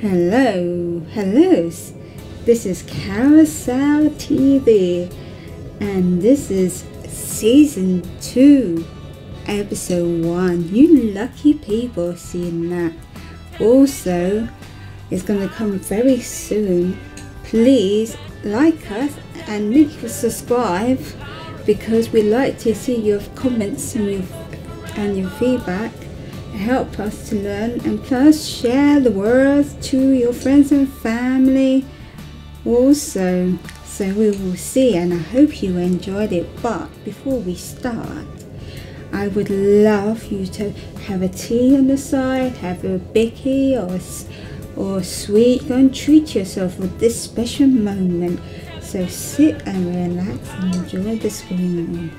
Hello, this is Carousel TV and this is season 2 episode 1. You lucky people seeing that. Also, it's going to come very soon. Please like us and make sure to subscribe because we like to see your comments and your feedback. Help us to learn, and plus share the words to your friends and family also. So we will see, and I hope you enjoyed it. But before we start, I would love you to have a tea on the side, have a bickie or sweet. Go and treat yourself with this special moment, so sit and relax and enjoy the screen.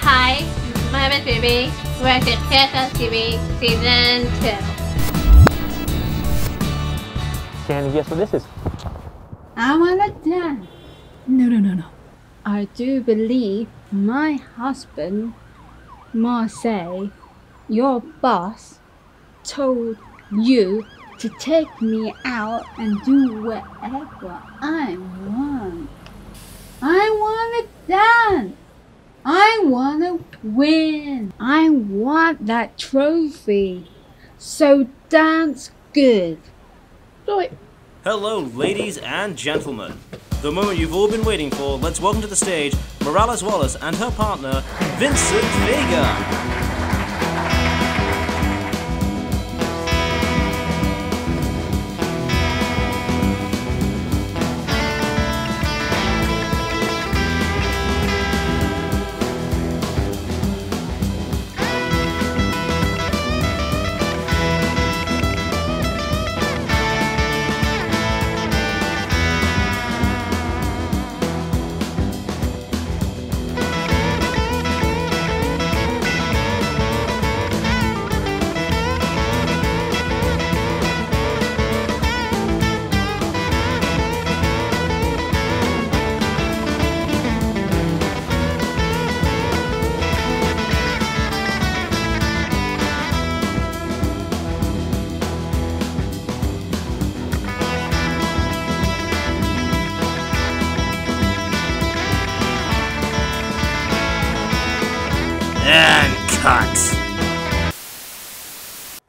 Hi, my name is Ruby. We're at Carousel TV Season 2. Can you guess what this is? I wanna dance. No. I do believe my husband, Marseille, your boss, told you to take me out and do whatever I want. I wanna dance. I want to win. I want that trophy. So dance good. Right. Hello, ladies and gentlemen. The moment you've all been waiting for, let's welcome to the stage Morales Wallace and her partner, Vincent Vega.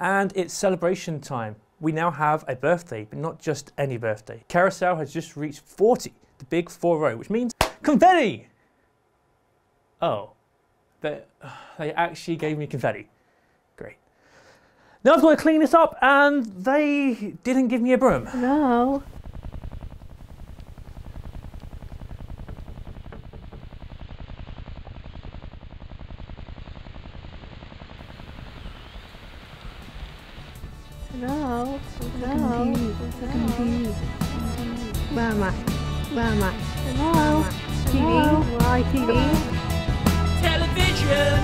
And it's celebration time. We now have a birthday, but not just any birthday. Carousel has just reached 40, the big 40, which means confetti! Oh, they actually gave me confetti. Great. Now I've got to clean this up, and they didn't give me a broom. No. Where am I? Hello? TV? Why TV? Television!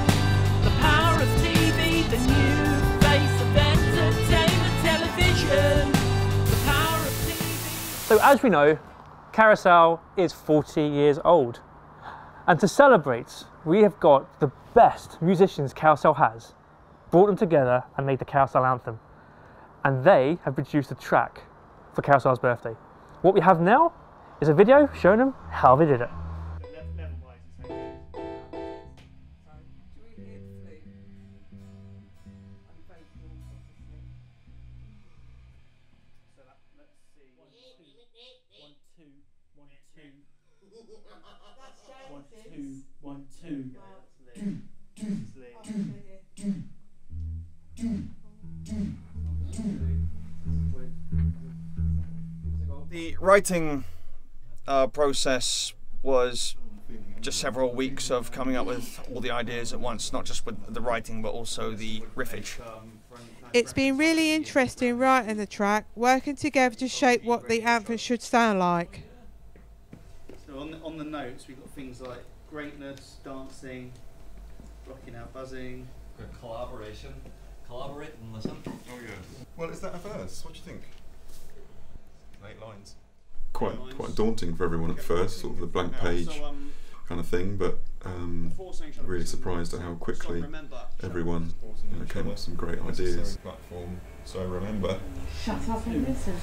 The power of TV, the new face of entertainment television. The power of TV. So as we know, Carousel is 40 years old. And to celebrate, we have got the best musicians Carousel has, brought them together and made the Carousel anthem. And they have produced a track for Carousel's birthday. What we have now is a video showing them how they did it. The writing process was just several weeks of coming up with all the ideas at once, not just with the writing but also the riffage. It's been really interesting writing the track, working together to shape what the anthem should sound like. So on the notes we've got things like greatness, dancing, rocking out, buzzing. Good collaboration. Collaborate and listen. Oh yes. Well, is that a verse? What do you think? 8 lines. Quite daunting for everyone at first, sort of the blank page kind of thing, but really surprised at how quickly everyone came up with some great ideas. Platform, so remember. Shut up and listen.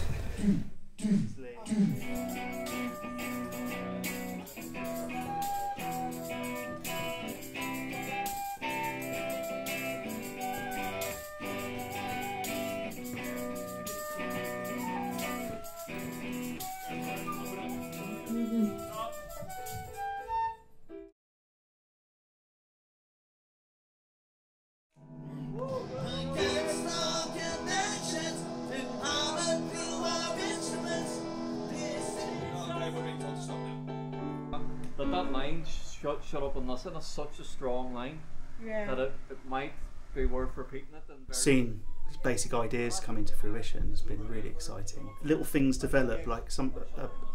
But that line, shut up and listen, is such a strong line that it might be worth repeating it. And seeing basic ideas come into fruition has been really exciting. Little things develop, like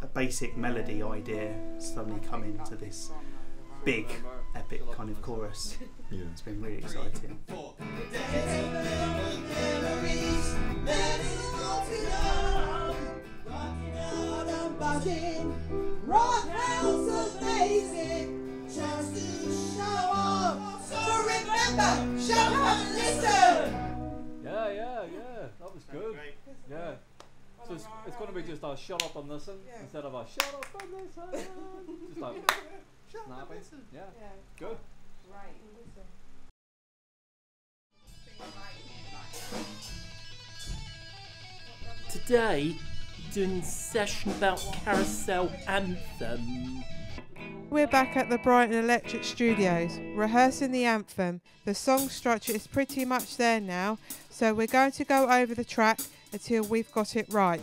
a basic melody idea suddenly come into this big, epic kind of chorus. Yeah. It's been really exciting. Just to show up, so remember, shut up and listen! Yeah, that was good. Yeah. So it's going to be just a shut up and listen instead of a shut up and listen. Just like shut up and listen. Yeah, good. Right, listen. Today, doing a session about Carousel Anthem. We're back at the Brighton Electric Studios, rehearsing the anthem. The song structure is pretty much there now, so we're going to go over the track until we've got it right.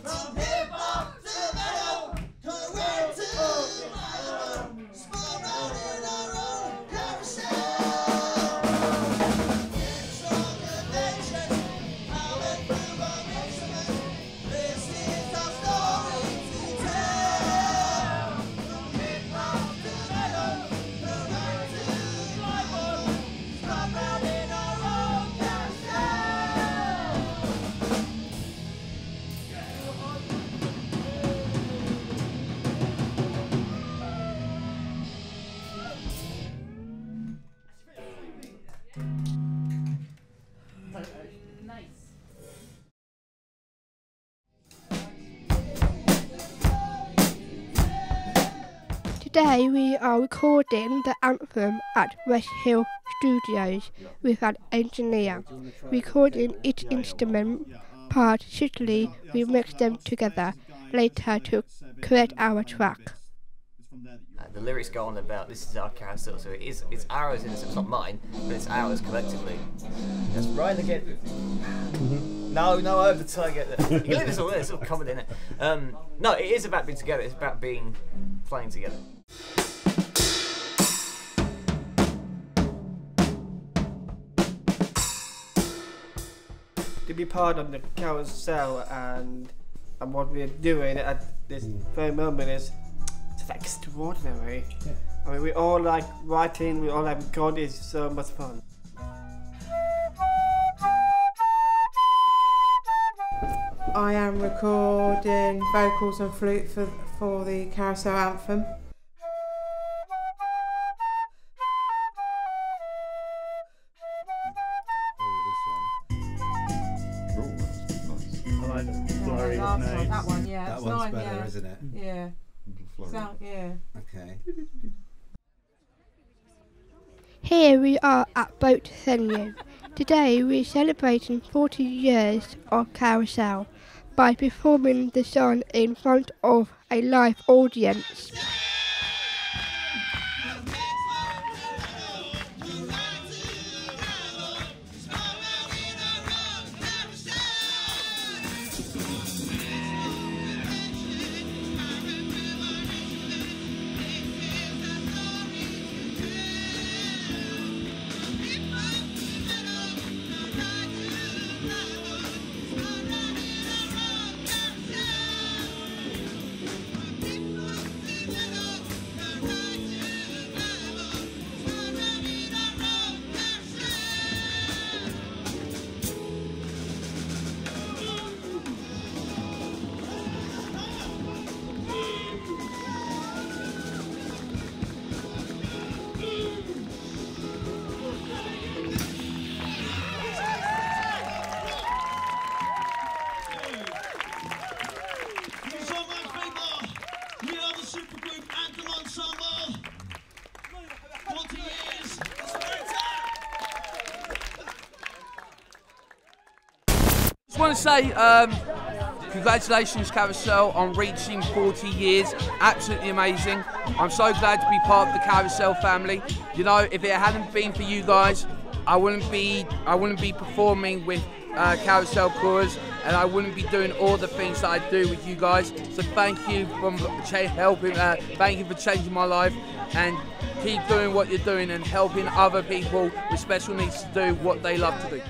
Today we are recording the anthem at West Hill Studios with an engineer, recording each instrument partially. We mix them together later to create our track. The lyrics go on about this is our carousel, so it's ours in a sense, not mine, but it's ours collectively. That's right, look at it. No, over the time. You leave this all there, it's all covered in it. No, it is about being together, it's about playing together. To be part of the carousel and what we're doing at this very moment is just extraordinary. Yeah. I mean, we all like writing, we all like recording, it's so much fun. I am recording vocals and flute for the Carousel Anthem. I like the flurry of notes. That one, yeah. That one's better, isn't it? Yeah. Sound, yeah. Okay. Here we are at Boat Senio. Today we're celebrating 40 years of Carousel by performing the song in front of a live audience. want to say congratulations, Carousel, on reaching 40 years. Absolutely amazing. I'm so glad to be part of the Carousel family. You know, if it hadn't been for you guys, I wouldn't be performing with Carousel Chorus, and I wouldn't be doing all the things that I do with you guys. So thank you for helping. Thank you for changing my life, and keep doing what you're doing and helping other people with special needs to do what they love to do.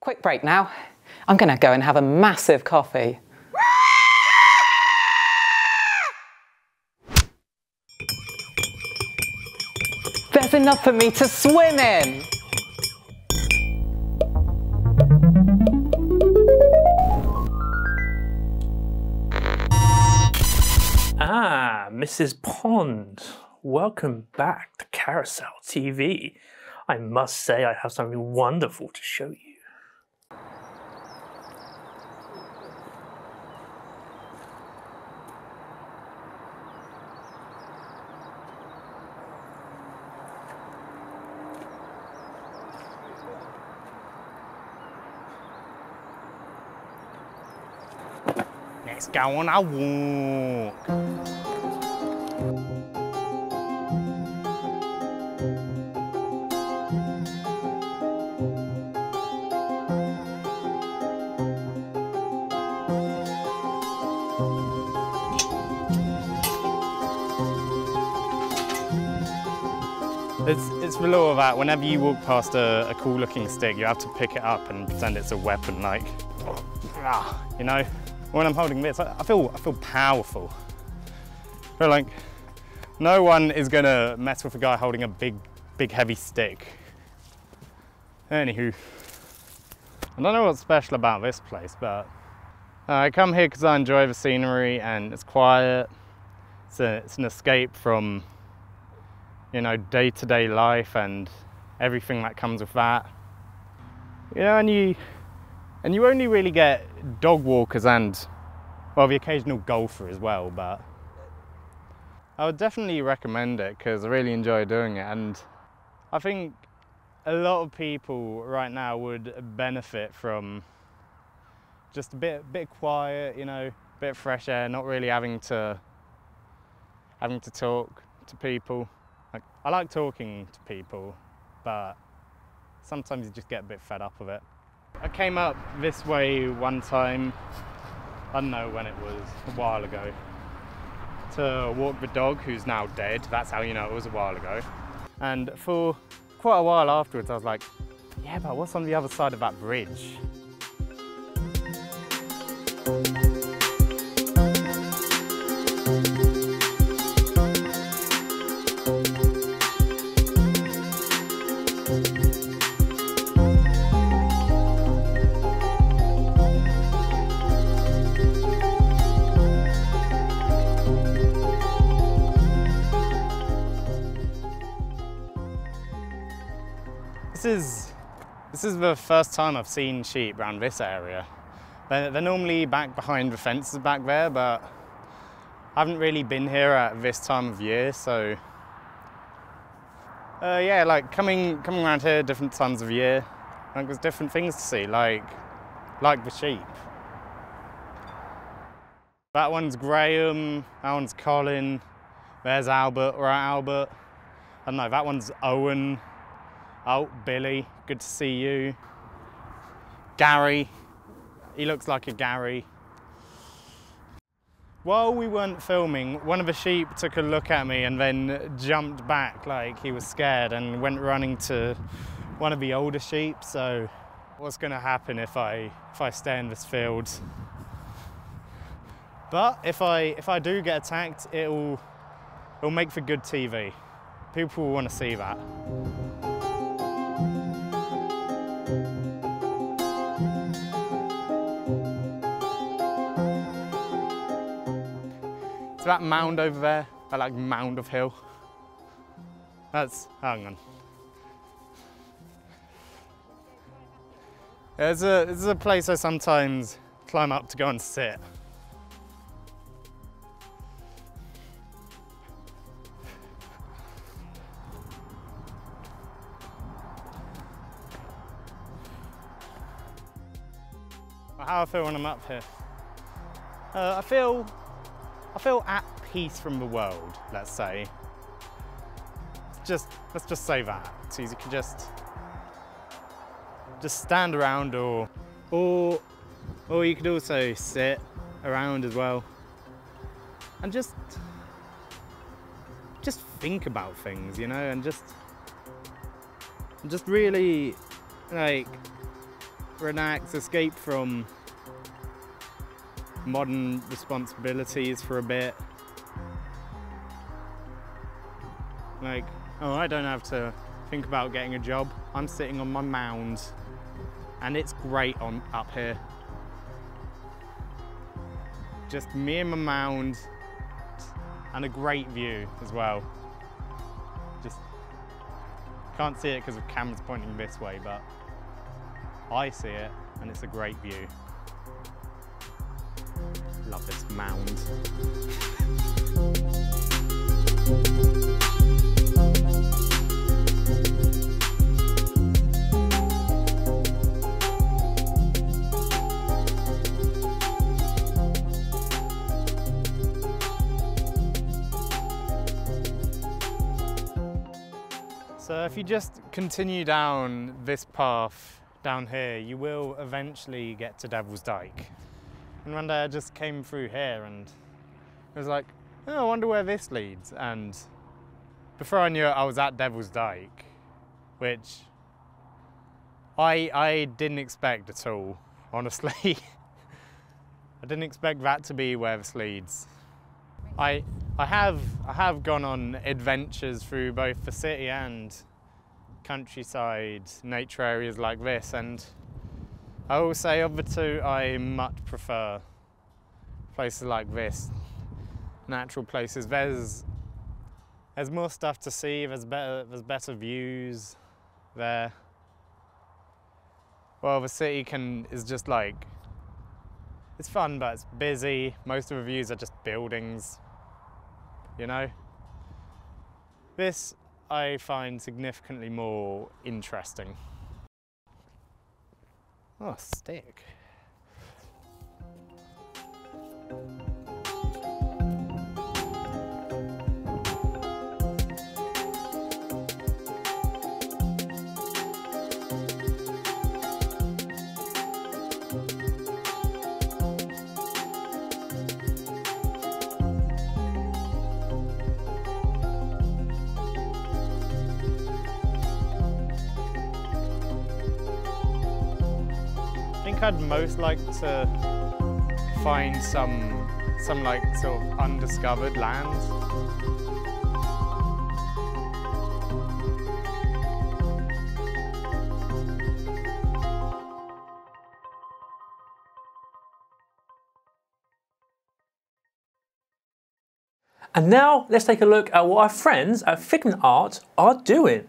Quick break now. I'm going to go and have a massive coffee. There's enough for me to swim in. Ah, Mrs. Pond. Welcome back to Carousel TV. I must say I have something wonderful to show you. Let's go on a walk. It's the law that whenever you walk past a cool-looking stick, you have to pick it up and pretend it's a weapon, like, you know? When I'm holding this, I feel powerful. But like, no one is gonna mess with a guy holding a big heavy stick. Anywho, I don't know what's special about this place, but I come here because I enjoy the scenery and it's quiet. It's an escape from, you know, day-to-day life and everything that comes with that. You know, and you only really get dog walkers and, well, the occasional golfer as well, but I would definitely recommend it because I really enjoy doing it, and I think a lot of people right now would benefit from just a bit quiet, you know, a bit of fresh air, not really having to talk to people. Like, I like talking to people, but sometimes you just get a bit fed up of it. I came up this way one time, I don't know when it was, a while ago, to walk the dog who's now dead. That's how you know it was a while ago. And for quite a while afterwards I was like, yeah, but what's on the other side of that bridge? This is the first time I've seen sheep around this area. They're normally back behind the fences back there, but I haven't really been here at this time of year, so... yeah, like coming around here different times of year, like there's different things to see, like the sheep. That one's Graham, that one's Colin, there's Albert, right Albert? I don't know, that one's Owen. Oh, Billy, good to see you. Gary, he looks like a Gary. While we weren't filming, one of the sheep took a look at me and then jumped back like he was scared and went running to one of the older sheep. So what's gonna happen if I stay in this field? But if I do get attacked, it'll make for good TV. People will wanna see that. So that mound over there, that like mound of hill, that's, hang on. This is a place I sometimes climb up to go and sit. How I feel when I'm up here. I feel at peace from the world, let's say. Let's just say that. So you can just stand around or you could also sit around as well. And just think about things, you know, and just really like relax, escape from modern responsibilities for a bit. Like, oh, I don't have to think about getting a job. I'm sitting on my mound and it's great on up here. Just me and my mound and a great view as well. Just can't see it because the camera's pointing this way, but I see it and it's a great view. Love this mound. So if you just continue down this path down here, you will eventually get to Devil's Dyke. And one day I just came through here and it was like, oh, I wonder where this leads. And before I knew it, I was at Devil's Dyke, which I didn't expect at all, honestly. I didn't expect that to be where this leads. I have gone on adventures through both the city and countryside nature areas like this, and I will say of the two I much prefer places like this, natural places. There's more stuff to see, there's better views there. Well, the city is just like, it's fun but it's busy, most of the views are just buildings, you know. This I find significantly more interesting. Oh, a stick. I'd most like to find some like sort of undiscovered land. And now let's take a look at what our friends at Figment Arts are doing.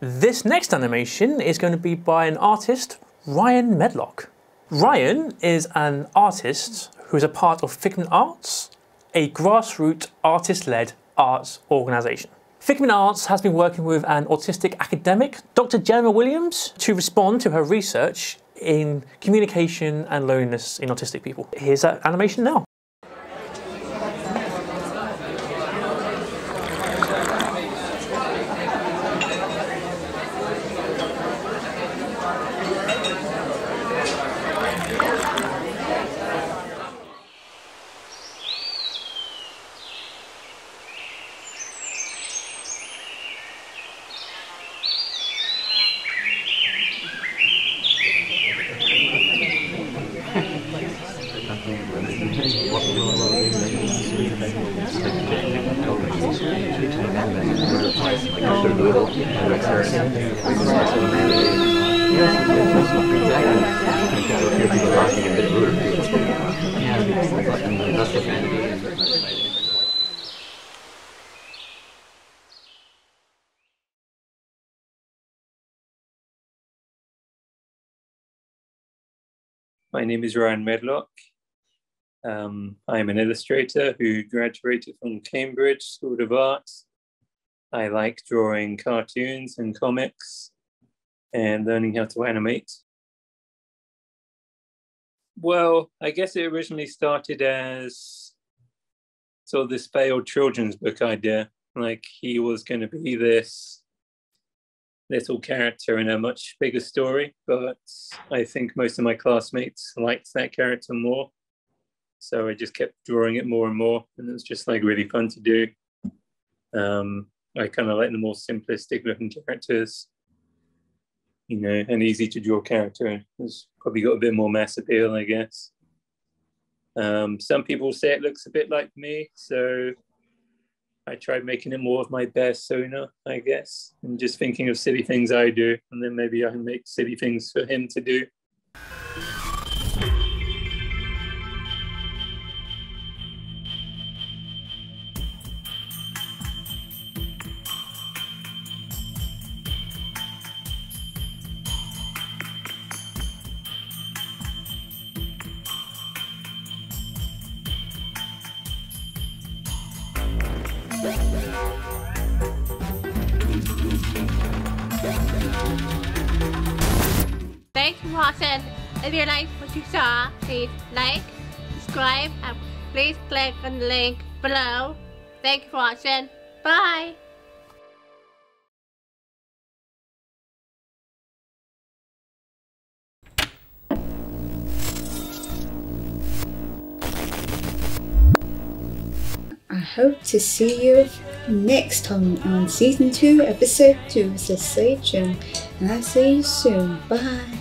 This next animation is going to be by an artist, Ryan Medlock. Ryan is an artist who is a part of Figment Arts, a grassroots artist-led arts organisation. Figment Arts has been working with an autistic academic, Dr. Gemma Williams, to respond to her research in communication and loneliness in autistic people. Here's that animation now. My name is Ryan Medlock. I'm an illustrator who graduated from Cambridge School of Art. I like drawing cartoons and comics and learning how to animate. Well, I guess it originally started as sort of this failed children's book idea. Like he was going to be this little character in a much bigger story, but I think most of my classmates liked that character more. So I just kept drawing it more and more, and it was just like really fun to do. I kind of like the more simplistic looking characters, you know, an easy to draw character. It's probably got a bit more mass appeal, I guess. Some people say it looks a bit like me, so I tried making it more of my persona, I guess, and just thinking of silly things I do, and then maybe I can make silly things for him to do. Thanks for watching. If you liked what you saw, please like, subscribe, and please click on the link below. Thanks for watching. Bye! I hope to see you next time on season 2, episode 2 of The Sage, and I'll see you soon. Bye.